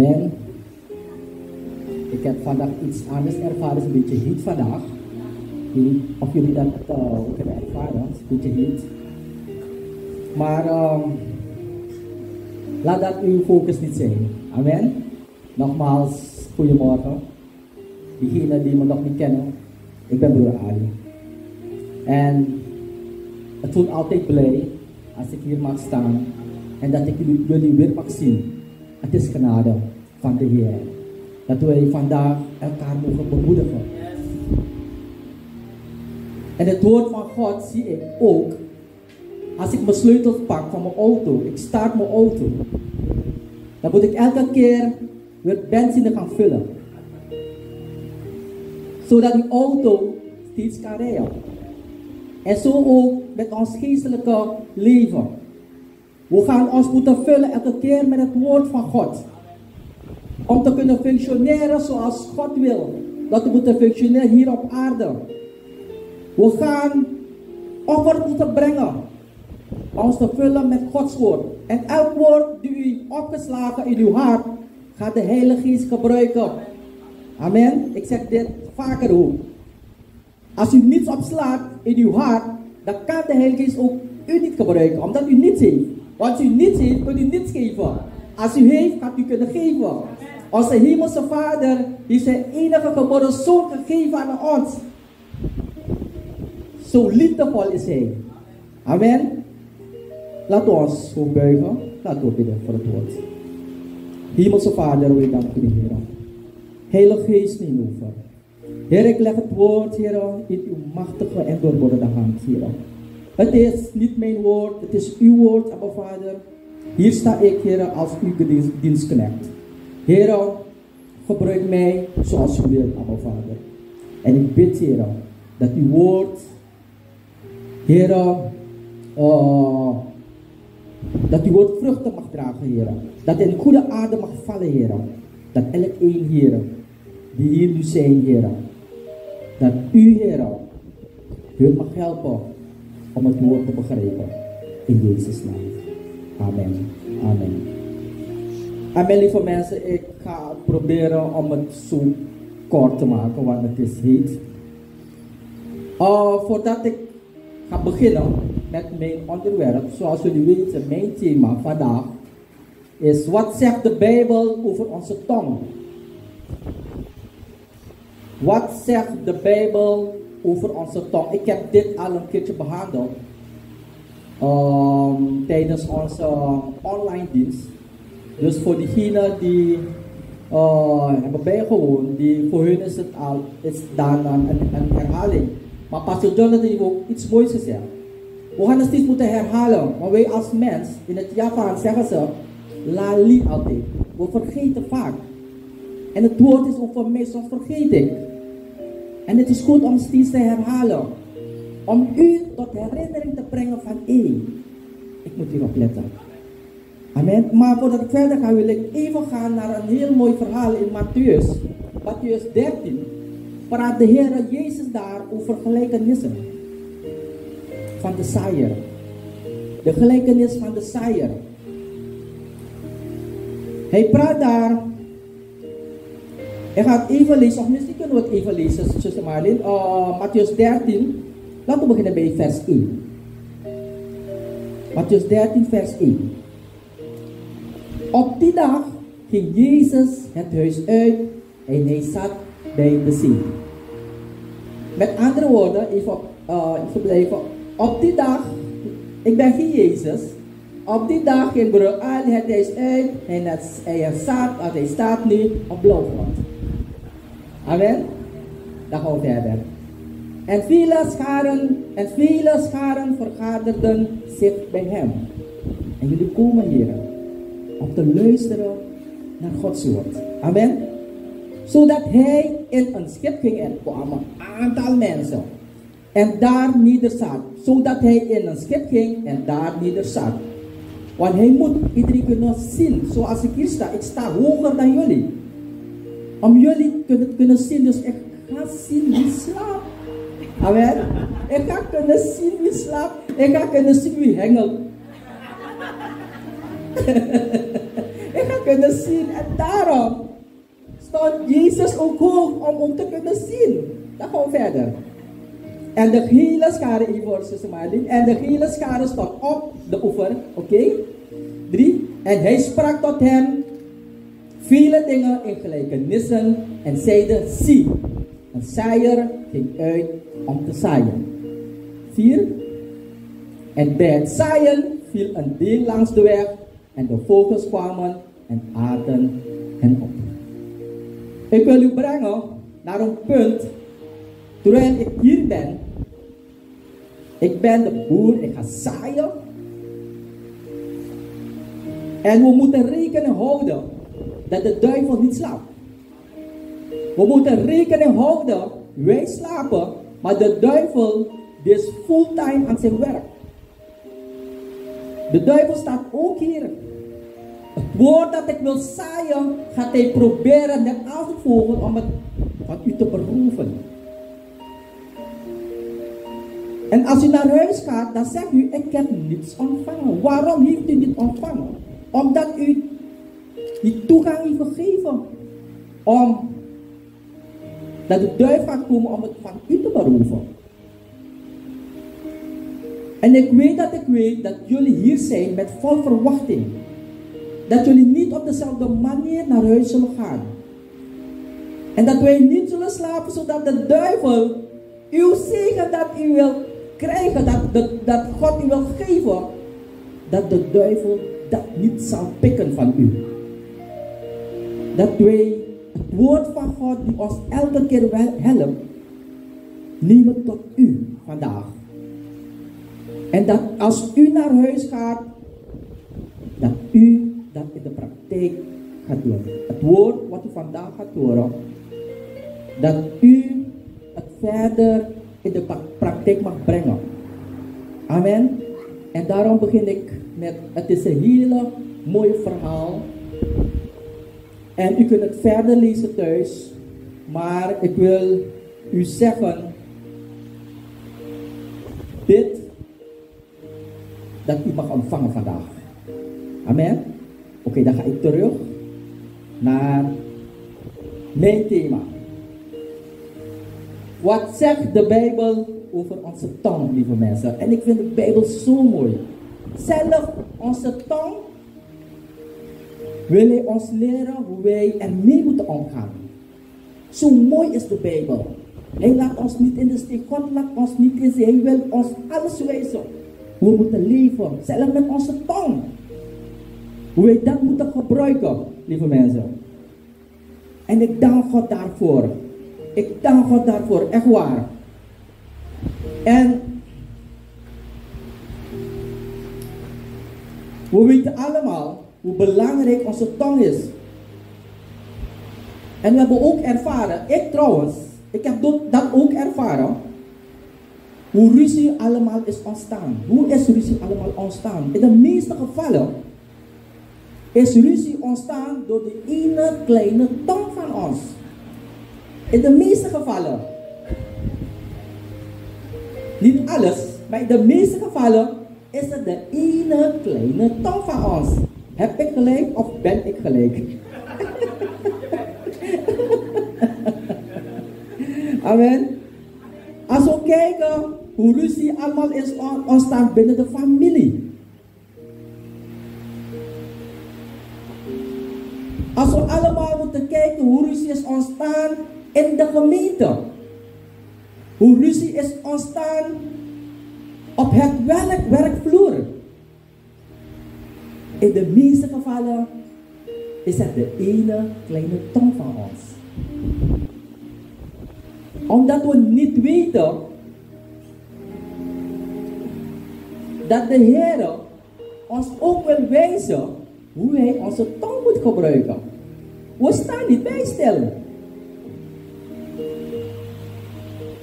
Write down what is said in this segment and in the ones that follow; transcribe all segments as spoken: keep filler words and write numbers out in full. Amen. Ik heb vandaag iets anders ervaren, is een beetje heet vandaag. Of jullie dat uh, ook hebben ervaren, is een beetje heet. Maar um, laat dat uw focus niet zijn. Amen. Nogmaals, goedemorgen. Diegenen die me nog niet kennen, ik ben Broer Ali. En het voelt altijd blij als ik hier mag staan en dat ik jullie weer mag zien. Het is genade van de Heer dat wij vandaag elkaar mogen bemoedigen. En het woord van God zie ik ook als ik mijn sleutels pak van mijn auto. Ik start mijn auto. Dan moet ik elke keer weer benzine gaan vullen. Zodat die auto steeds kan rijden. En zo ook met ons geestelijke leven. We gaan ons moeten vullen elke keer met het woord van God. Om te kunnen functioneren zoals God wil. Dat we moeten functioneren hier op aarde. We gaan offers moeten brengen. Om ons te vullen met Gods woord. En elk woord die u opgeslagen in uw hart, gaat de Heilige Geest gebruiken. Amen. Ik zeg dit vaker ook. Als u niets opslaat in uw hart, dan kan de Heilige Geest ook u niet gebruiken. Omdat u niets heeft. Want u niets heeft, kunt u niets geven. Als u heeft, gaat u kunnen geven. Onze hemelse Vader heeft zijn enige geboren zoon gegeven aan ons. Zo liefdevol is hij. Amen. Laten we ons ook buigen. Laten we bidden voor het woord. Hemelse Vader, we danken u, Heer. Heilige Geest, neem over. Heer, ik leg het woord, Heer, in uw machtige en doorboorde hand, Heer. Het is niet mijn woord, het is uw woord, Abba Vader. Hier sta ik, Heer, als uw dienstknecht. Heer, gebruik mij zoals u wilt, Abba Vader. En ik bid, Heer, dat uw woord, Heer, uh, dat uw woord vruchten mag dragen, Heer. Dat in goede aarde mag vallen, Heer. Dat elk een, Heer, die hier nu zijn, Heer. Dat u, Heer, hun mag helpen om het woord te begrijpen. In Jezus' naam. Amen. Amen. Amen, lieve mensen. Ik ga proberen om het zo kort te maken, want het is heet. Uh, voordat ik ga beginnen met mijn onderwerp, zoals jullie weten, mijn thema vandaag is: wat zegt de Bijbel over onze tong? Wat zegt de Bijbel over onze tong? Ik heb dit al een keertje behandeld um, tijdens onze online dienst. Dus voor diegenen die uh, hebben bijgewoond, die, voor hun is het al is dan een, een herhaling. Maar Pastor Jonathan heeft ook iets moois gezegd. We gaan het niet moeten herhalen, maar wij als mens in het Javaan zeggen ze lali altijd. We vergeten vaak. En het woord is ook voor mij, soms vergeet ik. En het is goed om steeds te herhalen. Om u tot herinnering te brengen van één. Ik moet hierop letten. Amen. Maar voordat ik verder ga, wil ik even gaan naar een heel mooi verhaal in Mattheüs. Mattheüs dertien. Praat de Heer Jezus daar over gelijkenissen. Van de zaaier. De gelijkenis van de zaaier. Hij praat daar. Ik ga het even lezen, of misschien kunnen we het even lezen, Zuster Marleen. Uh, Mattheüs dertien, laten we beginnen bij vers één. Mattheüs dertien, vers één. Op die dag ging Jezus het huis uit en hij zat bij de zee. Met andere woorden, even, uh, even blijven. Op die dag, ik ben geen Jezus. Op die dag ging Broer Ali het huis uit en het, hij, zat, hij staat nu op blauwgrond. Amen. Dan gaan we verder. En vele scharen, en vele scharen vergaderden zich bij hem. En jullie komen hier om te luisteren naar Gods woord. Amen. Zodat hij in een schip ging en kwamen een aantal mensen. En daar nederzat. Zodat hij in een schip ging en daar nederzat. Want hij moet iedereen kunnen zien. Zoals ik hier sta. Ik sta hoger dan jullie. Om jullie te kunnen zien. Dus ik ga zien wie slaapt. Amen. Ik ga kunnen zien wie slaapt. Ik ga kunnen zien wie hengelt. Ik ga kunnen zien. En daarom stond Jezus ook hoog om hem te kunnen zien. Dan gaan we verder. En de hele schare, Ivor, zuster Marleen, en de hele schare stond op de oever. Oké? Okay? Drie. En hij sprak tot hem vele dingen in gelijkenissen en zeide: zie, een zaaier ging uit om te zaaien. Vier. En bij het zaaien viel een deel langs de weg en de vogels kwamen en aten hen op. Ik wil u brengen naar een punt. Terwijl ik hier ben, ik ben de boer, ik ga zaaien. En we moeten rekening houden dat de duivel niet slaapt. We moeten rekening houden, wij slapen, maar de duivel is fulltime aan zijn werk. De duivel staat ook hier. Het woord dat ik wil zaaien, gaat hij proberen net als de vogel om het van u te beroven. En als u naar huis gaat, dan zegt u: ik heb niets ontvangen. Waarom heeft u niet ontvangen? Omdat u die toegang heeft gegeven. Om dat de duif gaat komen om het van u te beroven. En ik weet dat ik weet dat jullie hier zijn met vol verwachting. Dat jullie niet op dezelfde manier naar huis zullen gaan. En dat wij niet zullen slapen zodat de duivel uw zegen dat u wil krijgen, dat, de, dat God u wil geven, dat de duivel dat niet zal pikken van u. Dat wij het woord van God die ons elke keer helpt, nemen tot u vandaag. En dat als u naar huis gaat, dat u dat in de praktijk gaat doen. Het woord wat u vandaag gaat horen, dat u het verder in de praktijk mag brengen. Amen. En daarom begin ik met, het is een hele mooi verhaal. En u kunt het verder lezen thuis. Maar ik wil u zeggen, dit, dat u mag ontvangen vandaag. Amen. Oké, okay, dan ga ik terug naar mijn thema. Wat zegt de Bijbel over onze tong, lieve mensen? En ik vind de Bijbel zo mooi. Zelf onze tong wil hij ons leren hoe wij ermee moeten omgaan. Zo mooi is de Bijbel. Hij laat ons niet in de steek. God laat ons niet in de steek. Hij wil ons alles wijzen. Hoe we moeten leven. Zelf met onze tong. Hoe wij dat moeten gebruiken, lieve mensen. En ik dank God daarvoor. Ik dank God daarvoor, echt waar. En we weten allemaal hoe belangrijk onze tong is. En we hebben ook ervaren, ik trouwens, ik heb dat ook ervaren, hoe ruzie allemaal is ontstaan. Hoe is ruzie allemaal ontstaan? In de meeste gevallen is ruzie ontstaan door de ene kleine tong van ons. In de meeste gevallen. Niet alles, maar in de meeste gevallen is het de ene kleine tong van ons. Heb ik gelijk of ben ik gelijk? Amen. Als we kijken hoe ruzie allemaal is ontstaan binnen de familie. Als we allemaal moeten kijken hoe ruzie is ontstaan in de gemeente. Hoe ruzie is ontstaan op het werk, werkvloer. In de meeste gevallen is het de ene kleine tong van ons. Omdat we niet weten dat de Heer ons ook wil wijzen hoe hij onze tong moet gebruiken. We staan niet bij stil.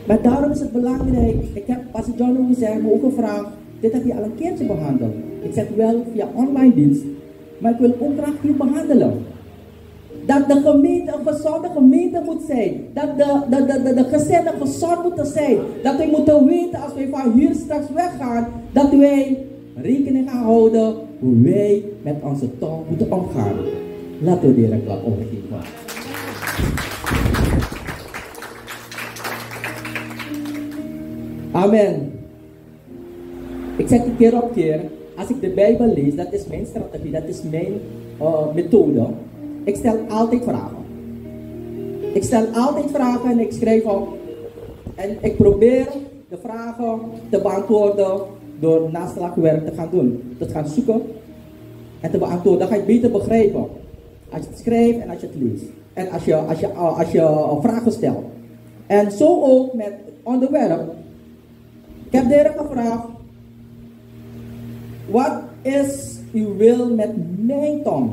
Maar daarom is het belangrijk, ik heb Pastor Jonathan gezegd, me ook gevraagd, dit heb je al een keertje behandeld. Ik zeg wel via online dienst, maar ik wil ook graag hier behandelen. Dat de gemeente een gezonde gemeente moet zijn. Dat de, de, de, de, de gezinnen gezond moeten zijn. Dat wij moeten weten als wij van hier straks weggaan, dat wij rekening gaan houden hoe wij met onze tong moeten omgaan. Laten we weer een klap omgekeerd maken. Amen. Ik zeg het keer op keer. Als ik de Bijbel lees, dat is mijn strategie, dat is mijn uh, methode. Ik stel altijd vragen. Ik stel altijd vragen en ik schrijf op. En ik probeer de vragen te beantwoorden door naslagwerk te gaan doen. Te gaan zoeken en te beantwoorden. Dan ga je het beter begrijpen. Als je het schrijft en als je het leest. En als je, als je, als je, als je vragen stelt. En zo ook met het onderwerp. Ik heb de Heer gevraagd. Wat is uw wil met mijn tong?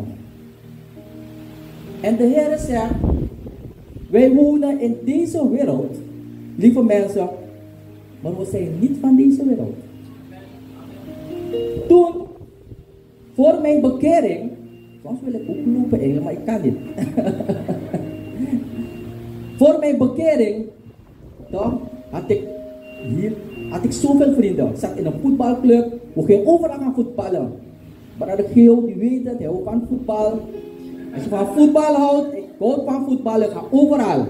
En de Heer zegt, wij wonen in deze wereld, lieve mensen, maar we zijn niet van deze wereld. Toen, voor mijn bekering, soms wil ik ook lopen eigenlijk, maar ik kan niet. Voor mijn bekering, dan had ik hier, had ik zoveel vrienden. Ik zat in een voetbalclub, we gingen overal gaan voetballen. Maar de Geel, die weet het, hij houdt van voetbal. Als je van voetbal houdt, ik houd van voetbal, ik ga overal.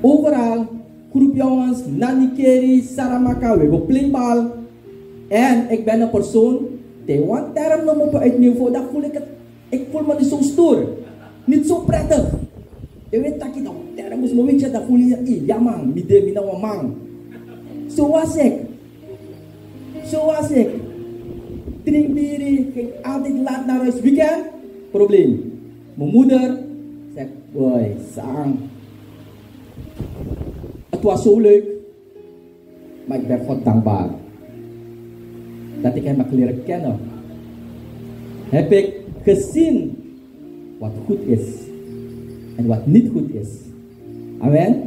Overal, groep jongens, Nanikeri, Saramaka, we hebben plinkbal. En ik ben een persoon, Taiwan term noemen we uit niveau, dan voel ik het, ik voel me niet zo stoer. Niet zo prettig. Je weet dat ik dan term is, maar weet je, dan voel je, ja man, midden, midden, man, man. Zo was ik. Zo was ik. Drink bier, ging altijd laat naar huis, weekend, probleem. Mijn moeder zegt, boy, zang. Het was zo leuk, maar ik ben God dankbaar dat ik hem heb leren kennen. Heb ik gezien wat goed is en wat niet goed is. Amen.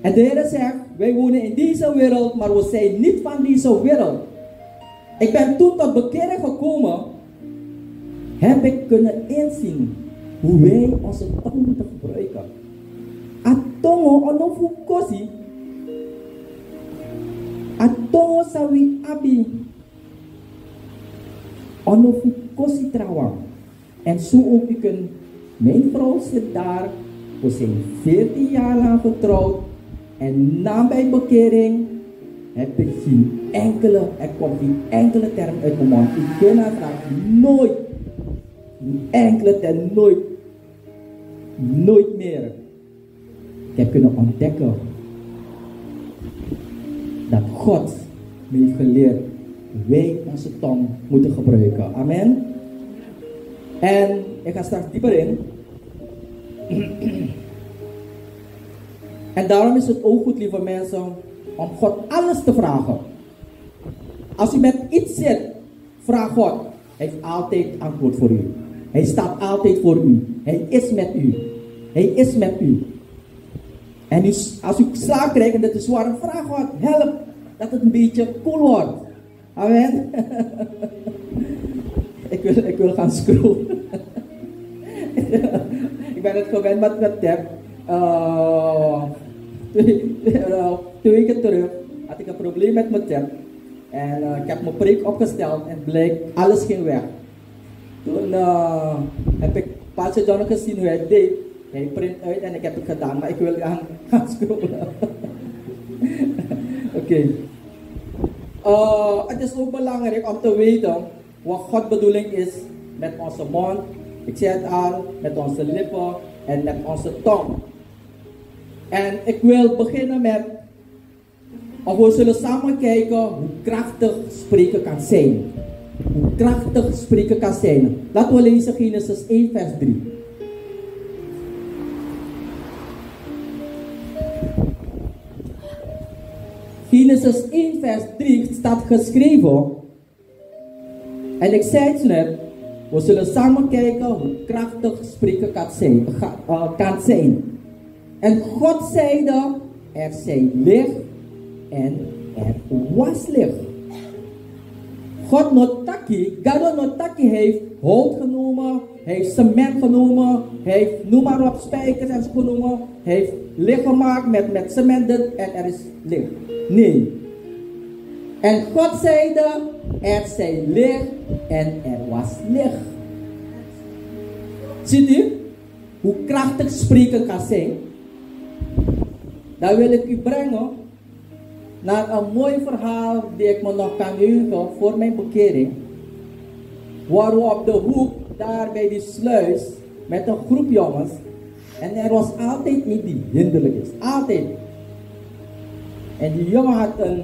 En de Heer zegt, wij wonen in deze wereld, maar we zijn niet van deze wereld. Ik ben toen tot bekering gekomen, heb ik kunnen inzien hoe wij onze tong moeten gebruiken. Atongo onofu kosi. Atongo sawi abi. Onofu kosi trawang. En zo ook u kunt. Mijn vrouw zit daar. We zijn veertien jaar lang getrouwd. En na mijn bekering heb ik geen enkele, er komt geen enkele term uit mijn mond. Ik ben haar nooit. Enkele en nooit, nooit meer. Ik heb kunnen ontdekken dat God me heeft geleerd wij onze tong moeten gebruiken. Amen. En ik ga straks dieper in. En daarom is het ook goed, lieve mensen, om God alles te vragen. Als u met iets zit, vraag God. Hij heeft altijd antwoord voor u. Hij staat altijd voor u. Hij is met u. Hij is met u. En dus als u slaap krijgt en dat is zwaar, vraag God, help dat het een beetje cool wordt. Amen. ik, wil, ik wil gaan scrollen. Ik ben het gewend met mijn tab. Uh, twee, uh, twee weken terug had ik een probleem met mijn tab. En uh, ik heb mijn preek opgesteld en bleek, alles ging weg. Toen uh, heb ik Pastor Jonathan gezien hoe hij het deed. Hij print uit en ik heb het gedaan, maar ik wil gaan, gaan scrollen. Oké. Okay. Uh, het is ook belangrijk om te weten wat Gods bedoeling is met onze mond. Ik zeg het aan, met onze lippen en met onze tong. En ik wil beginnen met... Of we zullen samen kijken hoe krachtig spreken kan zijn. Hoe krachtig spreken kan zijn. Laten we lezen Genesis één vers drie. Genesis één vers drie staat geschreven. En ik zei het net. We zullen samen kijken hoe krachtig spreken kan zijn. Kan zijn. En God zeide, er zijn licht. En er was licht. God notaki, God notaki heeft hout genomen, hij heeft cement genomen, hij heeft noem maar op spijkers en zo genomen, hij heeft licht gemaakt met, met cement en er is licht. Nee. En God zeide, er zijn licht en er was licht. Ziet u hoe krachtig spreken kan zijn? Dan wil ik u brengen naar een mooi verhaal die ik me nog kan heugen voor mijn bekering. Waar we op de hoek daar bij die sluis met een groep jongens. En er was altijd niet die hinderlijk is. Altijd. En die jongen had een,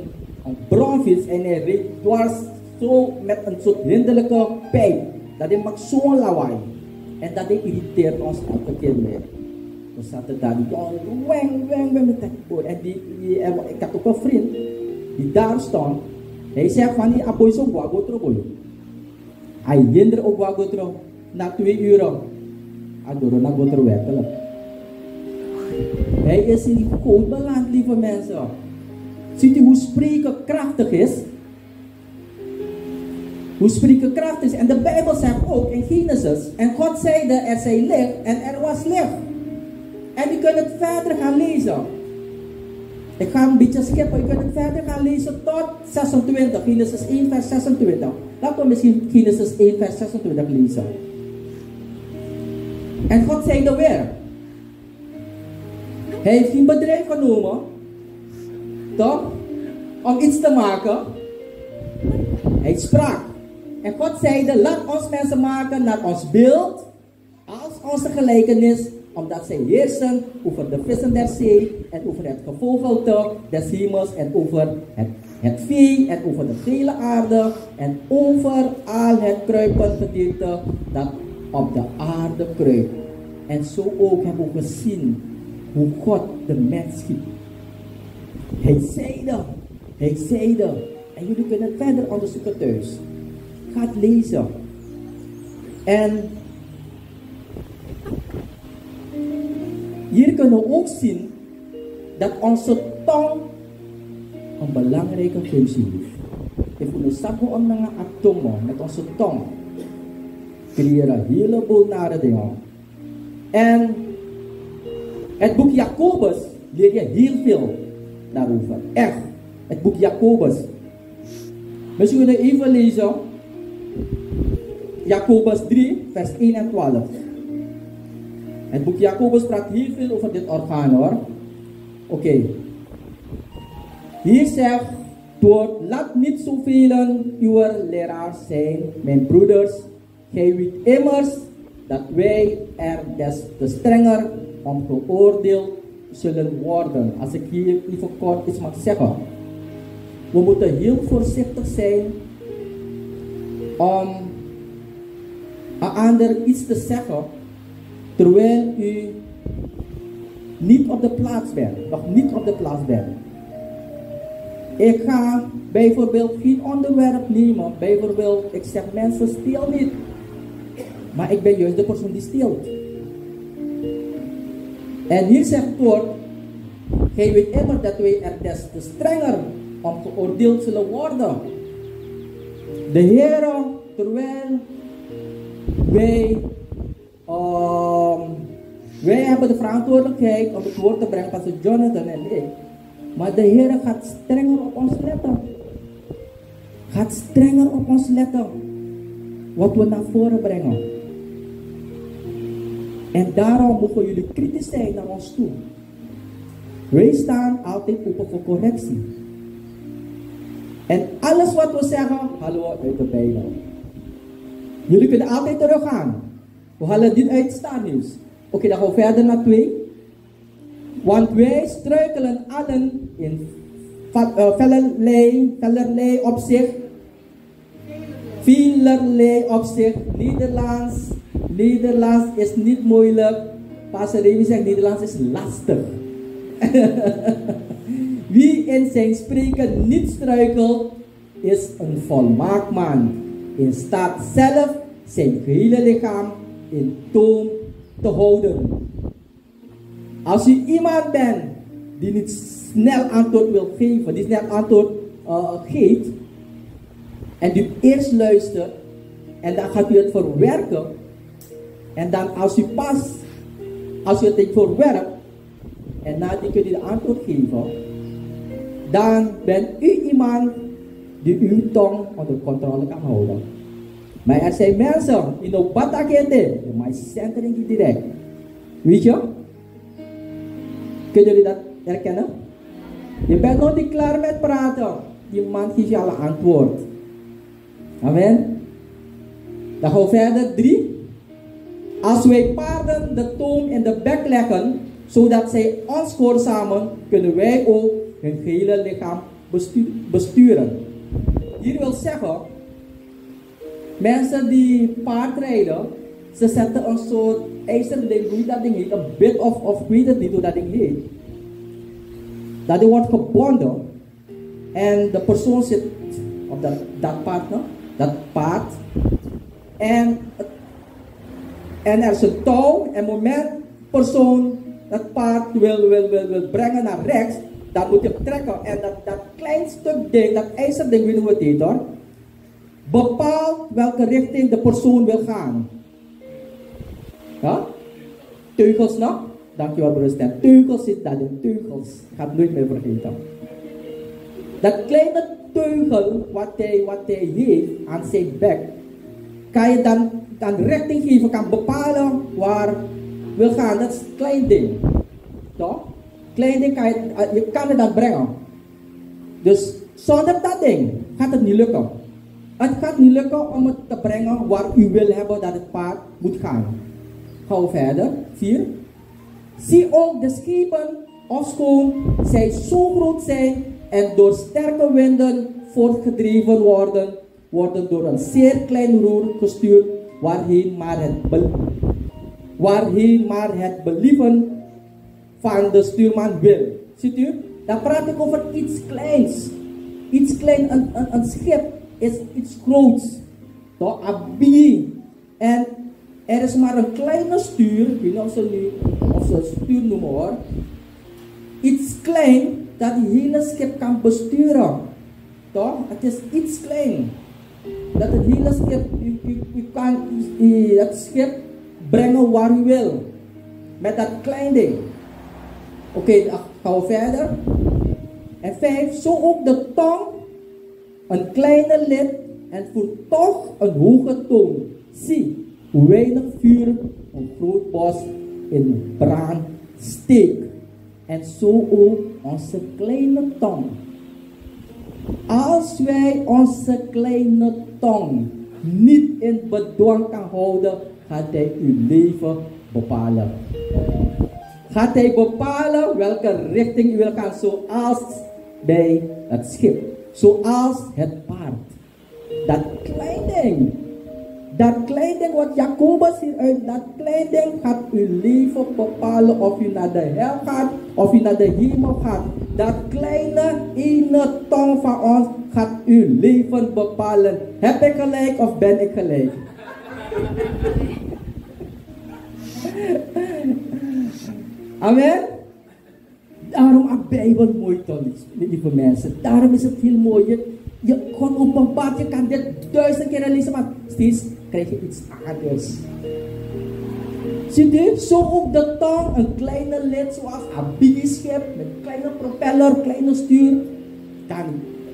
een bronvis en hij reed dwars zo met een soort hinderlijke pijp. Dat hij maakt zo'n lawaai. En dat hij irriteert ons elke keer meer. We zaten daar die jongen, weng, weng, weng met dat. En die, die, ik had ook een vriend die daar stond. Hij zei van die aboy zo wagotro boy. Hij hinder ook wagotro. Na twee uren. Adoro na wagotro werkelijk. Hij is in die koude land, lieve mensen. Ziet u hoe spreken krachtig is? Hoe spreken krachtig is? En de Bijbel zegt ook in Genesis. En God zeide, er zij licht en er was licht. En u kunt het verder gaan lezen. Ik ga een beetje skippen. U kunt het verder gaan lezen tot zesentwintig. Genesis één vers zesentwintig. Dan kom misschien Genesis één vers zesentwintig lezen. En God zeide weer. Hij heeft een bedrijf genomen. Toch? Om iets te maken. Hij sprak. En God zeide, laat ons mensen maken naar ons beeld. Als onze gelijkenis. Omdat zij heersen over de vissen der zee en over het gevogelte des hemels en over het, het vee en over de gele aarde en over al het kruipend gedierte dat op de aarde kruipt. En zo ook hebben we gezien hoe God de mens schiep. Hij zeide, hij zeide, en jullie kunnen het verder onderzoeken thuis. Ga het lezen. En hier kunnen we ook zien dat onze tong een belangrijke functie heeft. If we samen omgaan met onze tong, creëren een heleboel nare dingen. En het boek Jacobus leer je heel veel daarover. Echt, het boek Jacobus. Misschien kunnen we even lezen. Jacobus drie vers één en twaalf. Het boek Jacobus praat heel veel over dit orgaan hoor. Oké. Okay. Hier zegt door, laat niet zoveel uw leraars zijn, mijn broeders. Gij weet immers dat wij er des te strenger om geoordeeld zullen worden. Als ik hier even kort iets mag zeggen. We moeten heel voorzichtig zijn om een ander iets te zeggen. Terwijl u niet op de plaats bent, nog niet op de plaats bent. Ik ga bijvoorbeeld geen onderwerp nemen. Bijvoorbeeld, ik zeg mensen steel niet. Maar ik ben juist de persoon die steelt. En hier zegt God, gij weet immer dat wij er des te strenger om geoordeeld zullen worden. De Heer, terwijl wij... Um, wij hebben de verantwoordelijkheid om het woord te brengen, Pastor Jonathan en ik. Maar de Heer gaat strenger op ons letten. Gaat strenger op ons letten. Wat we naar voren brengen. En daarom mogen jullie kritisch zijn naar ons toe. Wij staan altijd open voor correctie. En alles wat we zeggen, halen we uit de Bijbel. Jullie kunnen altijd teruggaan. We halen dit uit Staarnieuws. Oké, okay, dan gaan we verder naar twee. Want wij struikelen allen in velerlei, velerlei opzicht. Velerlei opzicht. Nederlands. Nederlands is niet moeilijk. Pastor Remy zegt Nederlands is lastig. Wie in zijn spreken niet struikelt, is een volmaakt man. In staat zelf zijn gehele lichaam in toom te houden. Als u iemand bent die niet snel antwoord wil geven, die snel antwoord uh, geeft, en u eerst luistert, en dan gaat u het verwerken, en dan als u pas, als u het verwerkt, en nadien kunt u de antwoord geven, dan bent u iemand die uw tong onder controle kan houden. Maar er zijn mensen die nog wat agenten, maar ze zijn er niet direct. Weet je? Kunnen jullie dat herkennen? Je bent nog niet klaar met praten. Die man geeft je al een antwoord. Amen. Dan gaan we verder. Drie. Als wij paarden de tong in de bek leggen, zodat zij ons gehoorzamen, kunnen wij ook hun gehele lichaam bestu- besturen. Hier wil zeggen, mensen die paardrijden, ze zetten een soort ijzeren ding, hoe dat ding heet, een bit of, of ik weet het niet hoe dat ding heet. Dat ding wordt gebonden en de persoon zit op dat, dat paard, no? dat paard. En, en er is een touw en op het moment persoon dat paard wil, wil, wil, wil brengen naar rechts, dan moet je hem trekken. En dat, dat klein stuk ding, dat ijzeren ding, weet je hoe het heet hoor, bepaalt welke richting de persoon wil gaan. Ja? Teugels nog? Dankjewel broer Stijn. Teugels zit daar in. Teugels. Gaat nooit meer vergeten. Dat kleine teugel wat hij, wat hij heeft aan zijn bek, kan je dan, dan richting geven, kan bepalen waar wil gaan. Dat is een klein ding. Toch? Klein ding kan je, je kan het dan brengen. Dus zonder dat ding gaat het niet lukken. Het gaat niet lukken om het te brengen waar u wil hebben dat het paard moet gaan. Gaan we verder. Vier. Zie ook de schepen of schoon, zij zo groot zijn en door sterke winden voortgedreven worden, worden door een zeer klein roer gestuurd, waarheen maar het, be- waarheen maar het believen van de stuurman wil. Ziet u? Dan praat ik over iets kleins. Iets klein, een, een, een schip is iets groots. Toch? Een being. En er is maar een kleine stuur, ik weet niet of ze, nu, of ze stuur noemen hoor. Iets klein dat die hele schip kan besturen. Toch? Het is iets klein. Dat het hele schip, u, u, u kan u, dat schip brengen waar u wil. Met dat klein ding. Oké, okay, dan gaan we verder. En vijf, zo ook de tong, een kleine lid en voor toch een hoge toon. Zie. Hoe weinig vuur een groot bos in brand steekt. En zo ook onze kleine tong. Als wij onze kleine tong niet in bedwang kan houden, gaat hij uw leven bepalen. Gaat hij bepalen welke richting u wil gaan, zoals bij het schip. Zoals het paard. Dat kleine ding. Dat klein ding wat Jacobus hier uit, dat klein ding gaat uw leven bepalen of u naar de hel gaat, of u naar de hemel gaat. Dat kleine ene tong van ons gaat uw leven bepalen. Heb ik gelijk of ben ik gelijk? Amen? Daarom is de Bijbel mooi, lieve mensen. Daarom is het heel mooi. Je kon openbaar, je kan dit duizend keer lezen, maar steeds krijg je iets anders. Ziet u? Zo ook de tong, een kleine lid zoals een bieschip, met een kleine propeller, kleine stuur. Kan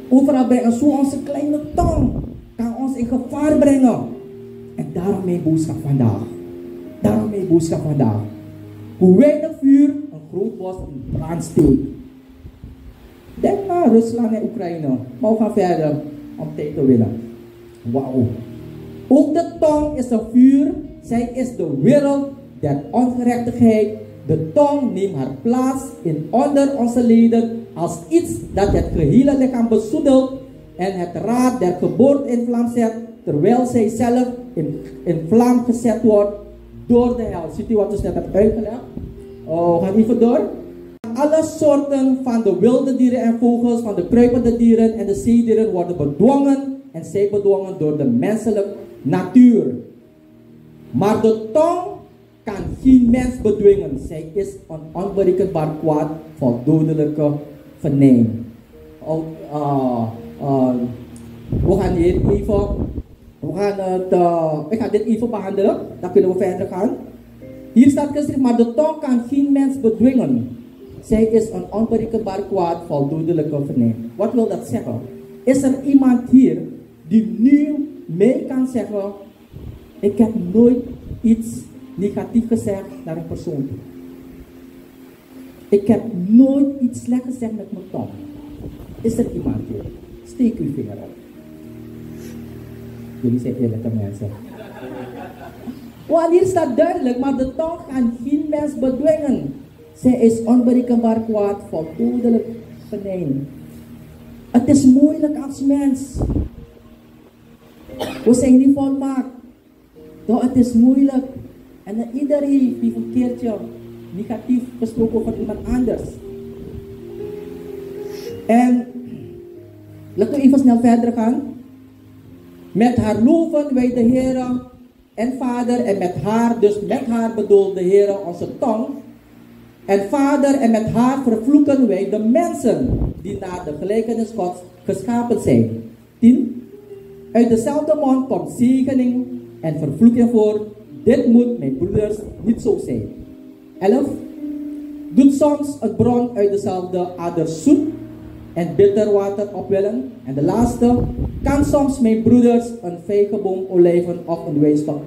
overal brengen, zo onze kleine tong kan ons in gevaar brengen. En daarom mijn boodschap vandaag. Daarom mijn boodschap vandaag. Hoe weinig vuur een groot bos in brand steekt. Denk maar Rusland en Oekraïne. Maar we gaan verder om tijd te winnen. Wauw. Ook de tong is een vuur. Zij is de wereld der ongerechtigheid. De tong neemt haar plaats in onder onze leden als iets dat het gehele lichaam bezoedelt en het raad der geboorte in vlam zet, terwijl zij zelf in, in vlam gezet wordt door de hel. Ziet u wat dus net heb uitgelegd? Oh, we gaan even door. Alle soorten van de wilde dieren en vogels, van de kruipende dieren en de zeedieren worden bedwongen en zij bedwongen door de menselijke natuur. Maar de tong kan geen mens bedwingen. Zij is een onberekenbaar kwaad voor dodelijke venijn. Oh, uh, uh, we gaan hier even, we gaan het, uh, ik ga dit even behandelen, dan kunnen we verder gaan. Hier staat geschreven, maar de tong kan geen mens bedwingen. Zij is een onberekenbaar kwaad van dodelijke venijn. Wat wil dat zeggen? Is er iemand hier die nu mee kan zeggen, ik heb nooit iets negatiefs gezegd naar een persoon. Ik heb nooit iets slecht gezegd met mijn tong. Is er iemand hier? Steek uw vinger op. Jullie zijn eerlijke mensen. Want hier staat duidelijk, maar de tong kan geen mens bedwingen. Zij is onberekenbaar kwaad, van dodelijk venijn. Het is moeilijk als mens. We zijn niet volmaakt. Doch het is moeilijk. En iedereen die een keertje negatief gesproken over iemand anders. En laten we even snel verder gaan. Met haar loven wij de Heer en Vader. En met haar, dus met haar bedoelt de Heer onze tong. En Vader, en met haar vervloeken wij de mensen die naar de gelijkenis Gods geschapen zijn. tien. Uit dezelfde mond komt zegening en vervloeking voor. Dit moet, mijn broeders, niet zo zijn. elf. Doet soms het bron uit dezelfde ader zoet en bitter water opwellen. En de laatste. Kan soms, mijn broeders, een vijgenboom olijven of een wijnstok,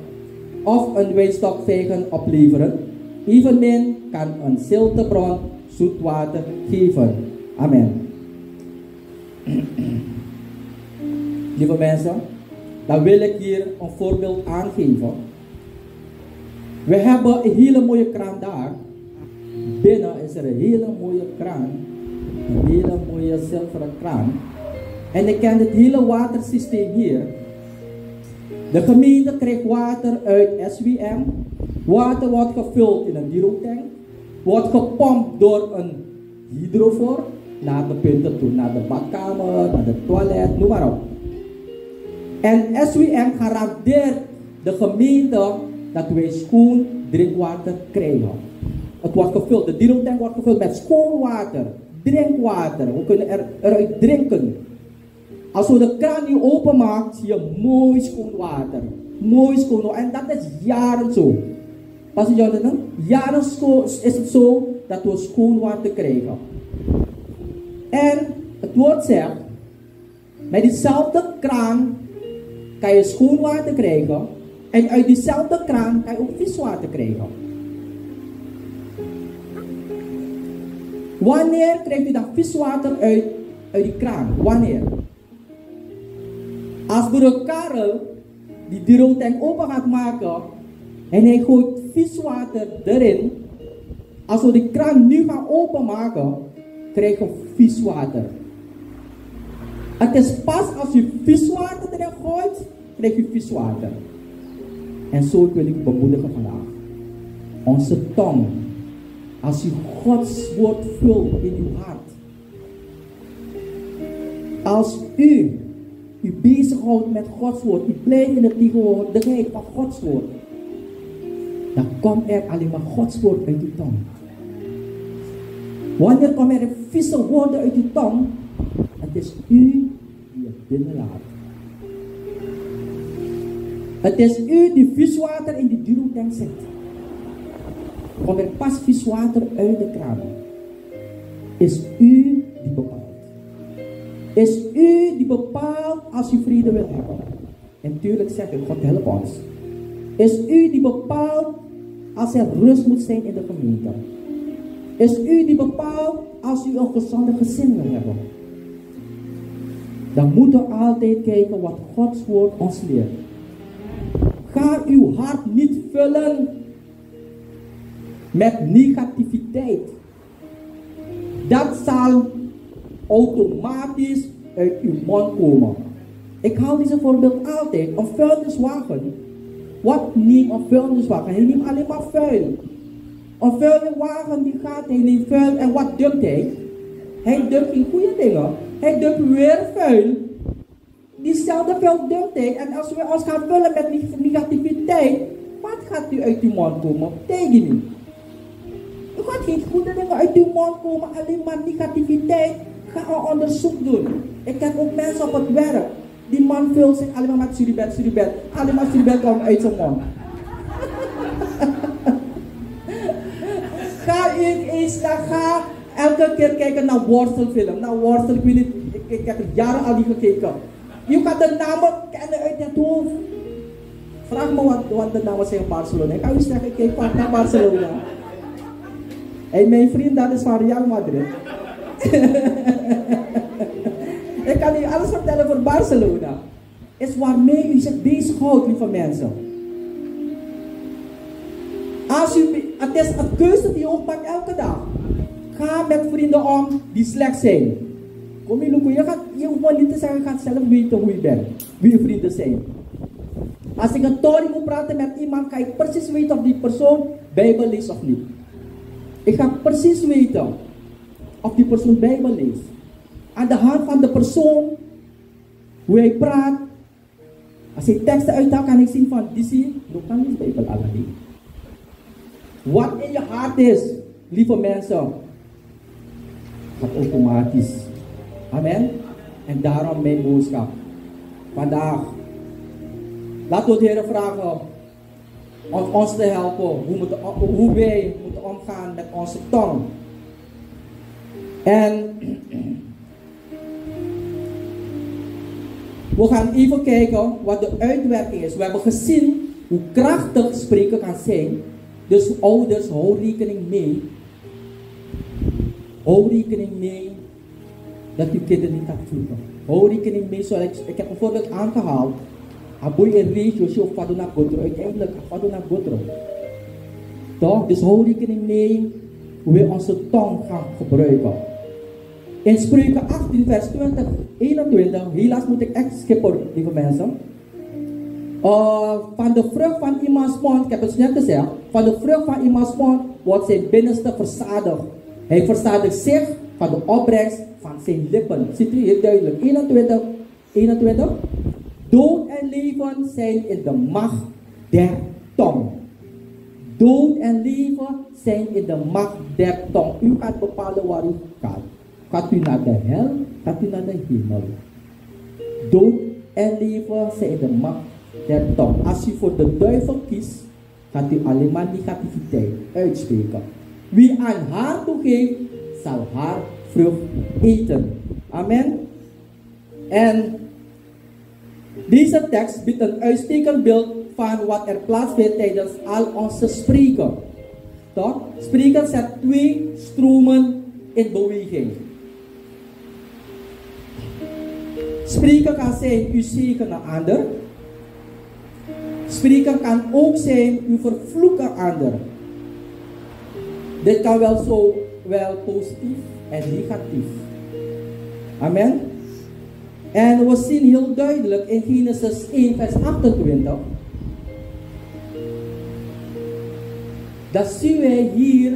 of een wijnstok vijgen opleveren. Evenmin kan een zilterbron zoet water geven. Amen. Lieve mensen, dan wil ik hier een voorbeeld aangeven. We hebben een hele mooie kraan daar. Binnen is er een hele mooie kraan. Een hele mooie zilveren kraan. En ik ken het hele watersysteem hier. De gemeente krijgt water uit S W M. Water wordt gevuld in een dierentank. Wordt gepompt door een hydrofoor naar de punten toe, naar de badkamer, naar de toilet, noem maar op. En S W M garandeert de gemeente dat wij schoon drinkwater krijgen. Het wordt gevuld, de dierentank wordt gevuld met schoon water, drinkwater. We kunnen er, eruit drinken. Als we de kraan nu openmaakt, zie je mooi schoon water. Mooi schoon water. En dat is jaren zo. Pastor Jonathan, jaren is het zo dat we schoon water krijgen. En het woord zegt, met diezelfde kraan kan je schoon water krijgen. En uit diezelfde kraan kan je ook viswater krijgen. Wanneer krijgt u dan viswater uit, uit die kraan? Wanneer? Als broer Karel die dierentank open gaat maken en hij gooit viswater erin, als we die kraan nu gaan openmaken, krijgen we viswater. Het is pas als je viswater erin gooit, krijg je viswater. En zo wil ik bemoedigen vandaag. Onze tong, als je Gods woord vult in je hart, als u u bezighoudt met Gods woord, u blijft in de tegenwoordigheid van Gods woord, dan komt er alleen maar Gods woord uit uw tong. Wanneer komen er vieze woorden uit uw tong? Het is u die het binnenlaat. Het is u die viswater in de duurtank zet. Komt er pas viswater uit de kraan? Is u die bepaalt. Is u die bepaalt als u vrede wil hebben. En tuurlijk zeg ik, God help ons. Is u die bepaalt als er rust moet zijn in de gemeente. Is u die bepaalt als u een gezonde gezin wil hebben. Dan moeten we altijd kijken wat Gods woord ons leert. Ga uw hart niet vullen met negativiteit. Dat zal automatisch uit uw mond komen. Ik haal deze voorbeeld altijd. Een vuilniswagen. Wat neemt een vuilniswagen? Hij neemt alleen maar vuil. Een vuilniswagen die gaat, hij neemt vuil. En wat dumpt hij? Hij dumpt geen goede dingen. Hij dumpt weer vuil. Diezelfde vuil dumpt hij. En als we ons gaan vullen met negativiteit, wat gaat u uit uw mond komen? Tegen u. Er gaat geen goede dingen uit uw mond komen, alleen maar negativiteit. Ga een onderzoek doen. Ik heb ook mensen op het werk. Die man vult zich alleen maar met suribet, suribet. Alleen maar suribet komt uit zijn mond. Ga u eens naar, ga elke keer kijken naar worstelfilm. Naar worstel, ik weet niet, ik, ik heb er jaren al niet gekeken. Je gaat de namen kennen uit het hoofd. Vraag me wat, wat de namen zijn in Barcelona. Ik kan u zeggen, ik kijk vaak naar Barcelona. En mijn vriend, dat is van Real Madrid. Ik kan u alles vertellen voor Barcelona. Is waarmee u zich bezighoudt, lieve mensen. Als u, het is een keuze die u pakt elke dag. Ga met vrienden om die slecht zijn. Kom je, Luko, je, gaat, je hoeft niet te zeggen, je gaat zelf weten hoe je bent. Wie je vrienden zijn. Als ik een toren moet praten met iemand, ga ik precies weten of die persoon Bijbel leest of niet. Ik ga precies weten of die persoon Bijbel leest. Aan de hand van de persoon, hoe hij praat. Als hij teksten uithaalt, kan ik zien van, die zie je, kan niet Bijbel alleen. Wat in je hart is, lieve mensen, gaat automatisch. Amen. En daarom mijn boodschap. Vandaag. Laten we de Heer vragen om ons te helpen. Hoe, moeten, hoe wij moeten omgaan met onze tong. En we gaan even kijken wat de uitwerking is. We hebben gezien hoe krachtig spreken kan zijn. Dus ouders, hou rekening mee. Hou rekening mee. Dat je kinderen niet gaat voelen. Hou rekening mee, zoals ik, ik heb een voorbeeld aangehaald. Aboei en regio, je hoeft vader naar Godro. Uiteindelijk, vader naar Godro. Toch? Dus hou rekening mee hoe we onze tong gaan gebruiken. In Spreuken achttien, vers twintig, eenentwintig, helaas moet ik echt skippen, lieve mensen. Uh, van de vrucht van iemands mond, ik heb het net gezegd, van de vrucht van iemands mond wordt zijn binnenste verzadigd. Hij verzadigt zich van de opbrengst van zijn lippen. Ziet u hier duidelijk. eenentwintig, eenentwintig. Dood en leven zijn in de macht der tong. Dood en leven zijn in de macht der tong. U gaat bepalen waar u gaat. Gaat u naar de hel, gaat u naar de hemel. Dood en leven zijn in de macht der tong. Als u voor de duivel kiest, gaat u alleen maar negativiteit uitspreken. Wie aan haar toegeeft, zal haar vrucht eten. Amen. En deze tekst biedt een uitstekend beeld van wat er plaatsvindt tijdens al onze spreken. Toch? Spreken zet twee stromen in beweging. Spreken kan zijn uw zegen naar ander. Spreken kan ook zijn uw vervloeken ander. Dit kan wel zo wel positief en negatief. Amen. En we zien heel duidelijk in Genesis één vers achtentwintig. Dat zien wij hier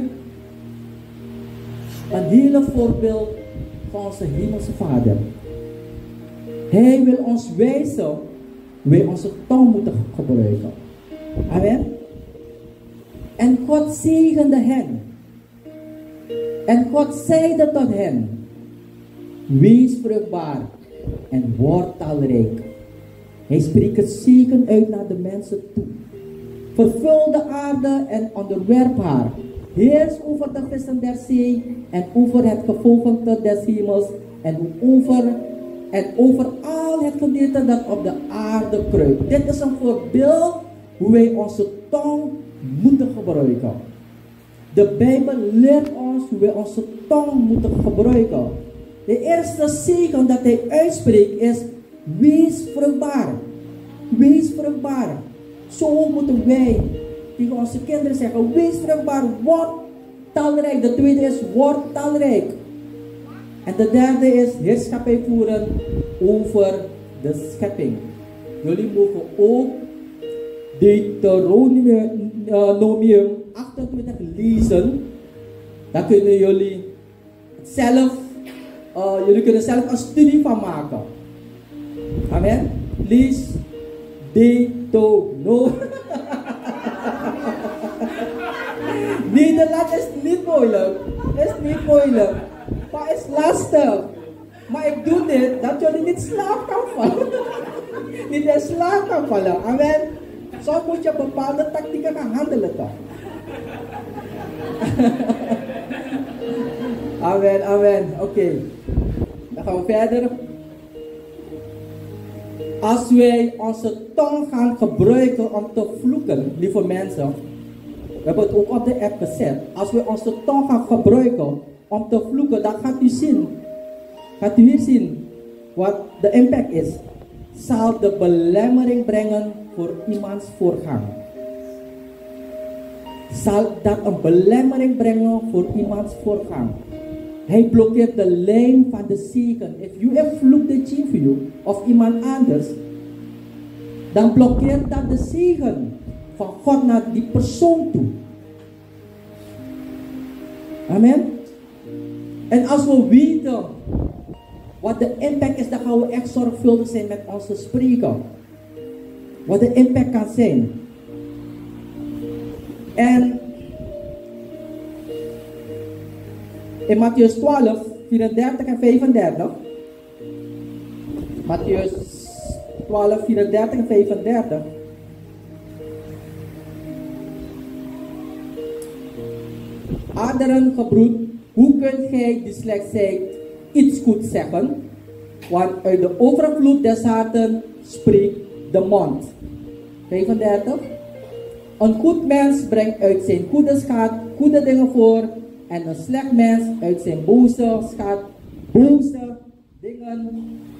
een hele voorbeeld van onze hemelse Vader. Hij wil ons wijzen hoe wij onze tong moeten gebruiken. Amen. En God zegende hen. En God zeide tot hen, wees vruchtbaar en word talrijk. Hij spreekt het zegen uit naar de mensen toe. Vervul de aarde en onderwerp haar. Heers over de vissen der zee en over het gevogelte des hemels en over, en over al het gedierte dat op de aarde kruipt. Dit is een voorbeeld hoe wij onze tong moeten gebruiken. De Bijbel leert ons hoe we onze tong moeten gebruiken. De eerste zegen dat hij uitspreekt is, wees vruchtbaar. Wees vruchtbaar. Zo moeten wij tegen onze kinderen zeggen, wees vruchtbaar, word talrijk. De tweede is, word talrijk. En de derde is, heerschappij voeren over de schepping. Jullie mogen ook Deuteronomium achtentwintig lezen. Daar kunnen jullie zelf, uh, jullie kunnen zelf een studie van maken. Amen. Lees Deuteronomium. Nederland is niet moeilijk. Is niet moeilijk. Maar is lastig. Maar ik doe dit dat jullie niet slaap kan vallen. Niet in slaap kan vallen. Amen. Zo moet je bepaalde tactieken gaan handelen toch. Amen, amen. Oké. Okay. Dan gaan we verder. Als wij onze tong gaan gebruiken om te vloeken, lieve mensen. We hebben het ook op de app gezet. Als we onze tong gaan gebruiken om te vloeken, dan gaat u zien. Gaat u hier zien wat de impact is. Zal de belemmering brengen voor iemands voorgang. Zal dat een belemmering brengen voor iemands voorgang. Hij blokkeert de lijn van de zegen. If you have vloekt the chief for you, of iemand anders, dan blokkeert dat de zegen van God naar die persoon toe. Amen. En als we weten wat de impact is, dan gaan we echt zorgvuldig zijn met ons te spreken. Wat de impact kan zijn. En in Mattheüs twaalf, vierendertig en vijfendertig. Mattheüs twaalf, vierendertig en vijfendertig. Aderen gebroed, hoe kunt gij die slecht zijt iets goed zeggen? Want uit de overvloed des harten spreekt de mond. vijfendertig. Een goed mens brengt uit zijn goede schaat goede dingen voor. En een slecht mens uit zijn boze schaat boze dingen,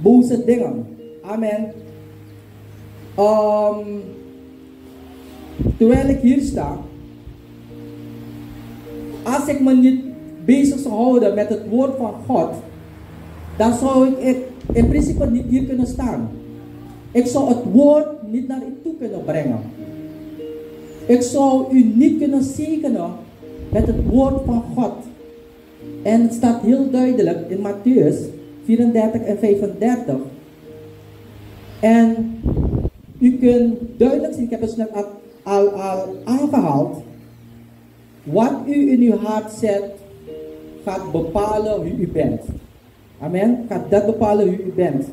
boze dingen. Amen. Um, terwijl ik hier sta, als ik me niet bezig zou houden met het woord van God, dan zou ik in principe niet hier kunnen staan. Ik zou het woord niet naar u toe kunnen brengen. Ik zou u niet kunnen zegenen met het woord van God. En het staat heel duidelijk in Mattheüs vierendertig en vijfendertig. En u kunt duidelijk zien, ik heb het net al, al, al aangehaald. Wat u in uw hart zet, gaat bepalen wie u bent. Amen. Gaat dat bepalen wie u bent.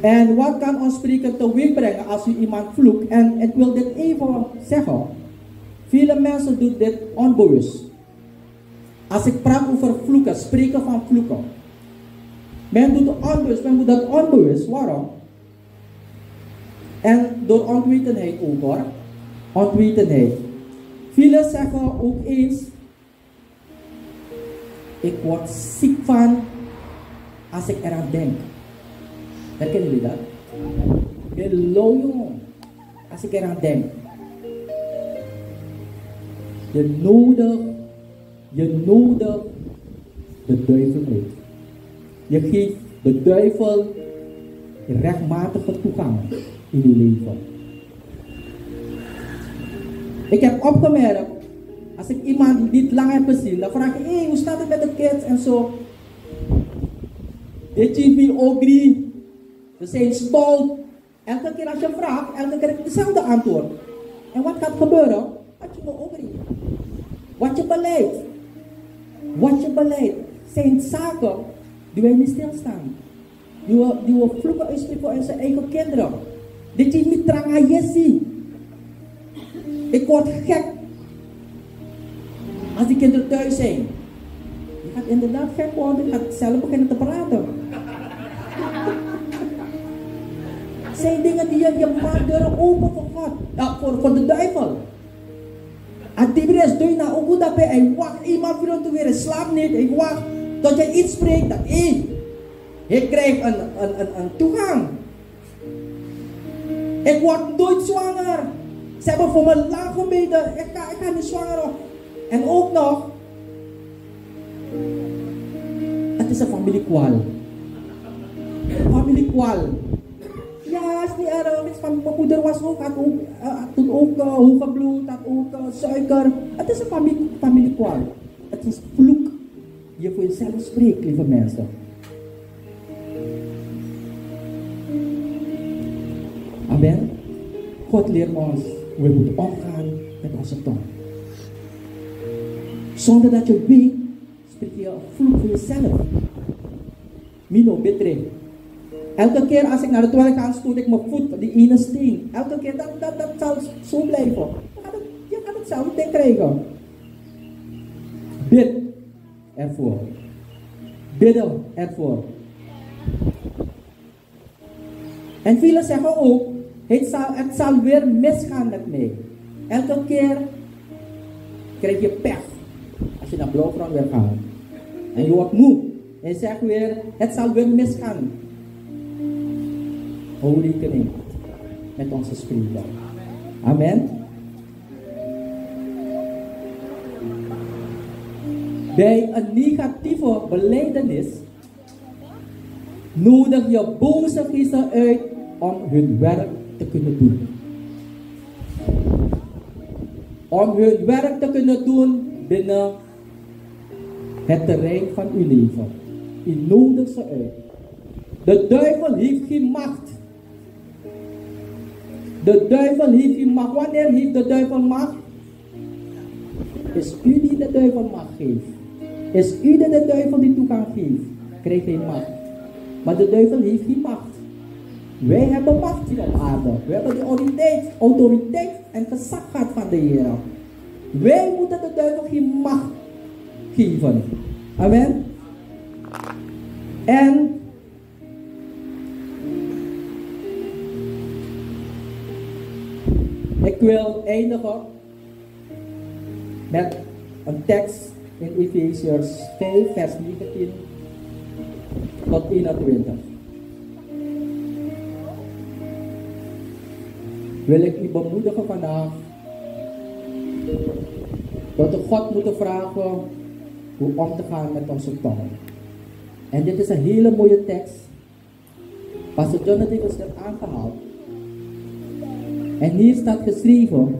En wat kan ons spreken teweeg brengen als u iemand vloekt? En ik wil dit even zeggen. Vele mensen doen dit onbewust. Als ik praat over vloeken, spreken van vloeken. Men doet het onbewust, men doet dat onbewust. Waarom? En door onwetendheid ook hoor. Onwetendheid. Velen zeggen ook eens, ik word ziek van als ik eraan denk. Herkennen jullie dat? Hello jongen. Als ik eraan denk. Je nodig, je nodig de duivel uit. Je geeft de duivel rechtmatige toegang in je leven. Ik heb opgemerkt, als ik iemand niet lang heb gezien, dan vraag ik, hé, hey, hoe staat het met de kids en zo. Dit is niet ook niet. Ze zijn stout. Elke keer als je vraagt, elke keer heb ik dezelfde antwoord. En wat gaat gebeuren? Wat je beoordeelt, wat je beleid, wat je beleid, zijn zaken die wij niet stilstaan. Die we, die we vloeken uitspreken voor onze eigen kinderen. Dit is niet trangajesi. Ik word gek als die kinderen thuis zijn. Je gaat inderdaad gek worden, je gaat zelf beginnen te praten. Zijn dingen die je, je maakt deuren open voor God, ja, voor, voor de duivel. Atibres, doe je nou ook goed daarbij. En wacht iemand voor je te weer. Slaap niet. Ik wacht tot je iets spreekt. Dat ik. Ik krijg een, een, een, een toegang. Ik word nooit zwanger. Ze hebben voor me lang gebeden. Ik ga, ik ga niet zwanger op. En ook nog. Het is een familiekwaal. Familiekwaal. Ja, is niet erg. Mijn moeder was ook, had ook, had ook uh, hoge bloed, had ook uh, suiker. Het is een familie, familiekwaal. Het is vloek die je voor jezelf spreekt, lieve mensen. Amen. God leert ons hoe we moeten omgaan met onze tong. Zonder dat je weet, spreek je vloek voor jezelf. Mino betre. Elke keer als ik naar de toilet ga, stoot ik mijn voet, die ene steen. Elke keer, dat, dat, dat zal zo blijven. Je gaat het, je gaat het zelf niet krijgen. Bid ervoor. Bidden ervoor. En velen zeggen ook, het zal, het zal weer misgaan met mij. Elke keer krijg je pech als je naar blauwgrond weer gaat. En je wordt moe. En je zegt weer, het zal weer misgaan. Hou rekening met onze spiritueel. Amen. Bij een negatieve belijdenis nodig je boze geesten uit om hun werk te kunnen doen. Om hun werk te kunnen doen binnen het terrein van uw leven. U nodigt ze uit. De duivel heeft geen macht. De duivel heeft geen macht. Wanneer heeft de duivel macht? Is u die de duivel macht geeft. Is u die de duivel die toegang geeft. Krijgt hij macht. Maar de duivel heeft geen macht. Wij hebben macht hier op aarde. We hebben de autoriteit, autoriteit en gezag gehad van de Heer. Wij moeten de duivel geen macht geven. Amen. En ik wil eindigen met een tekst in Efeesiërs vijf, vers negentien tot eenentwintig. Wil ik u bemoedigen vandaag dat we God moeten vragen hoe om te gaan met onze taal. En dit is een hele mooie tekst. Pastor Jonathan is net aangehaald. En hier staat geschreven: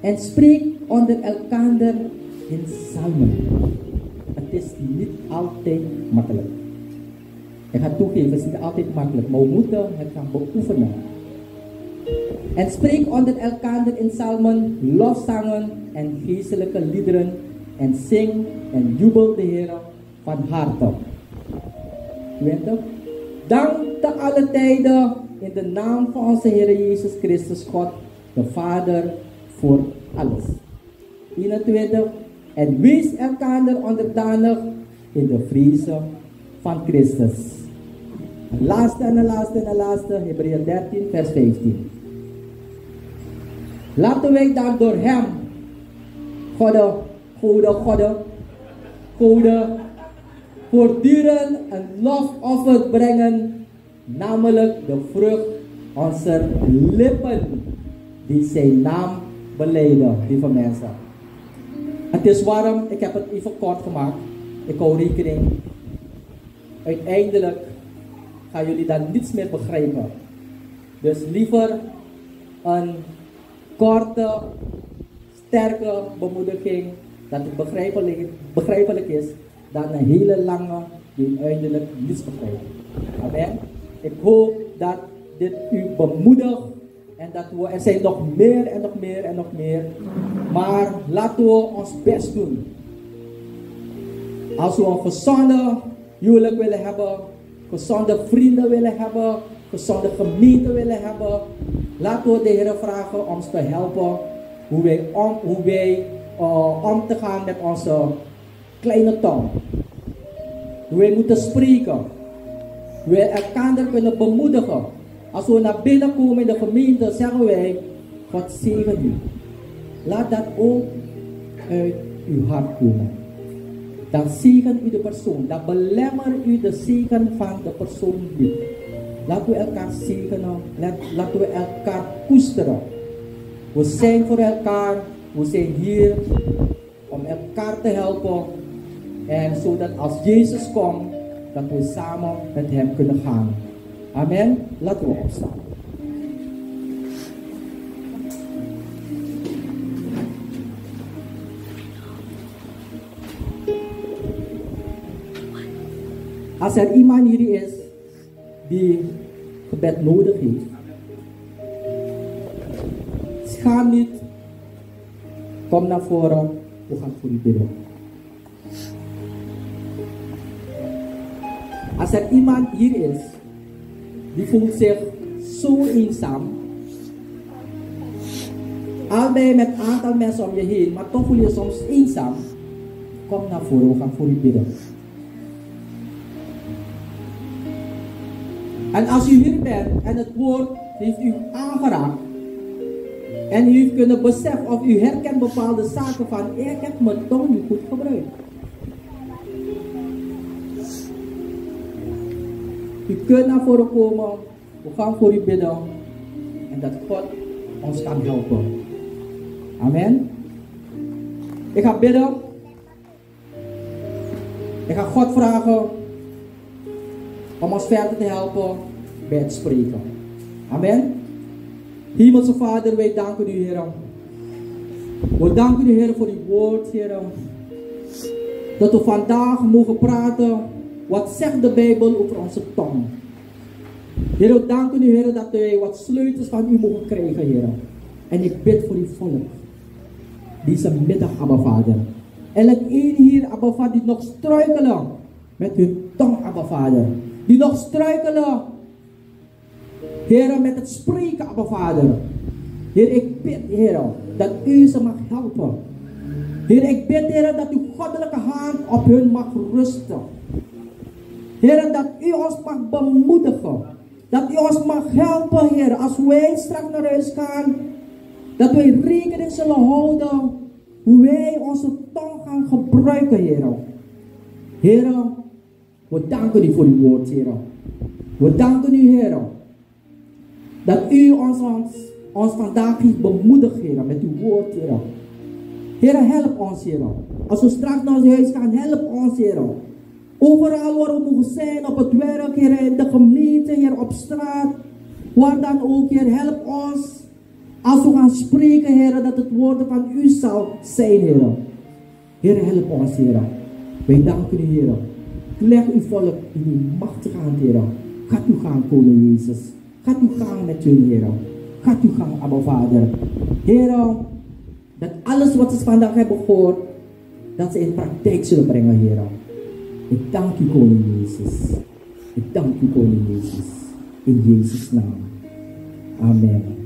en spreek onder elkander in psalmen. Het is niet altijd makkelijk. Ik ga toegeven, het is niet altijd makkelijk, maar we moeten het gaan beoefenen. En spreek onder elkander in psalmen, lofzangen en geestelijke liederen. En zing en jubel de Heer van harte. twintig. Dank te alle tijden in de naam van onze Heer Jezus Christus, God, de Vader, voor alles. eenentwintig. En wees elkander onderdanig in de vrees van Christus. En laatste en de laatste en de laatste, Hebreeën dertien, vers vijftien. Laten wij dan door hem, Godde, Godde, Godde, Godde, voortdurend een lofoffer brengen, namelijk de vrucht onze lippen, die zijn naam belijden, lieve mensen. Het is warm, ik heb het even kort gemaakt, ik hou rekening. Uiteindelijk gaan jullie daar niets meer begrijpen. Dus liever een korte, sterke bemoediging, dat het begrijpelijk, begrijpelijk is, dan een hele lange die uiteindelijk niets begrijpt. Amen. Ik hoop dat dit u bemoedigt en dat we, er zijn nog meer en nog meer en nog meer, maar laten we ons best doen. Als we een gezonde huwelijk willen hebben, gezonde vrienden willen hebben, gezonde gemeente willen hebben, laten we de Heer vragen om ons te helpen hoe wij om, hoe wij, uh, om te gaan met onze kleine tong. Hoe wij moeten spreken. Hoe wij elkaar kunnen bemoedigen. Als we naar binnen komen in de gemeente, zeggen wij, God zegen u. Laat dat ook uit uw hart komen. Dan zegen u de persoon. Dan belemmer u de zegen van de persoon niet. Laten we elkaar zegenen. Laten we elkaar koesteren. We zijn voor elkaar. We zijn hier om elkaar te helpen. En zodat als Jezus komt, dat we samen met hem kunnen gaan. Amen. Laten we opstaan. Als er iemand hier is die gebed nodig heeft, schaam niet, kom naar voren, we gaan voor u bidden. Als er iemand hier is die voelt zich zo eenzaam, al ben je met een aantal mensen om je heen, maar toch voel je soms eenzaam, kom naar voren, we gaan voor u bidden. En als u hier bent en het woord heeft u aangeraakt en u heeft kunnen beseffen of u herkent bepaalde zaken van ik heb mijn tong niet goed gebruikt. U kunt naar voren komen, we gaan voor u bidden en dat God ons kan helpen. Amen. Ik ga bidden. Ik ga God vragen om ons verder te helpen bij het spreken. Amen. Hemelse Vader, wij danken u, Heer. We danken u, Heer, voor uw woord, Heer. Dat we vandaag mogen praten. Wat zegt de Bijbel over onze tong? Heer, we danken u, Heer, dat wij wat sleutels van u mogen krijgen, Heer. En ik bid voor uw volk. Deze middag, Abba Vader. Elk een hier, Abba Vader, die nog struikelen met hun tong, Abba Vader. Die nog struikelen, Heer, met het spreken, Abba Vader. Heer, ik bid, Heer, dat u ze mag helpen. Heer, ik bid, Heer, dat uw goddelijke hand op hun mag rusten. Heer, dat u ons mag bemoedigen. Dat u ons mag helpen, Heer, als wij straks naar huis gaan. Dat wij rekening zullen houden hoe wij onze tong gaan gebruiken, Heer. Heer, we danken u voor uw woord, Heer. We danken u, Heer, dat u ons, ons, ons vandaag heeft bemoedigd, Heer, met uw woord, Heer. Heer, help ons, Heer. Als we straks naar ons huis gaan, help ons, Heer. Overal waar we mogen zijn, op het werk, Heer, in de gemeente, Heer, op straat. Waar dan ook, Heer, help ons. Als we gaan spreken, Heer, dat het woorden van u zal zijn, Heer. Heer, help ons, Heer. Wij danken u, Heer. Leg uw volk in uw macht gaan, Heer. Gaat u gaan, koning Jezus. Gaat u gaan met hun, Heer. Gaat u gaan, Abba Vader. Heer, dat alles wat ze vandaag hebben gehoord, dat ze in praktijk zullen brengen, Heer. Ik dank u, koning Jezus. Ik dank u, koning Jezus. In Jezus' naam. Amen.